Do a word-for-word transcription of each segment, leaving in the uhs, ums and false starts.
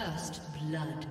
First blood.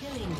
Killing.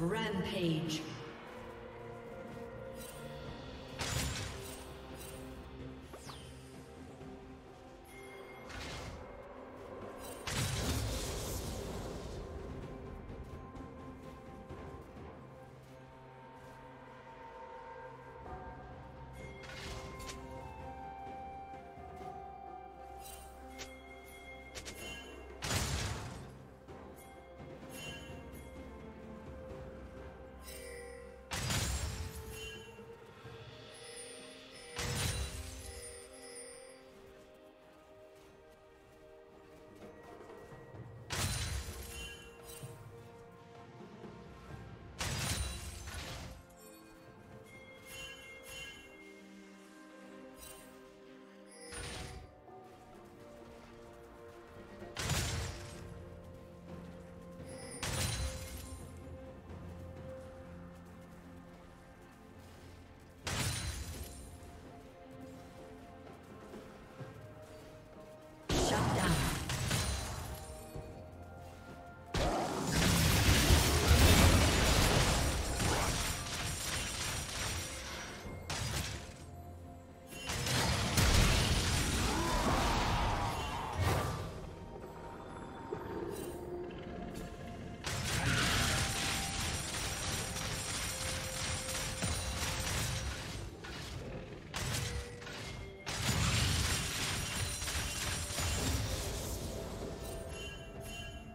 Rampage.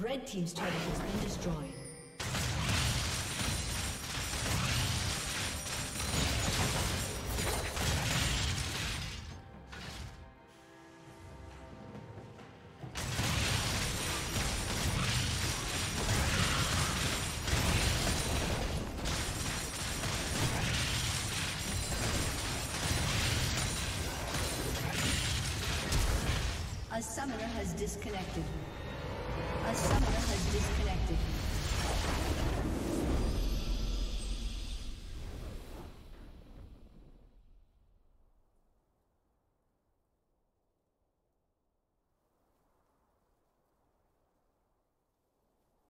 Red team's turret has been destroyed. A summoner has disconnected. A summoner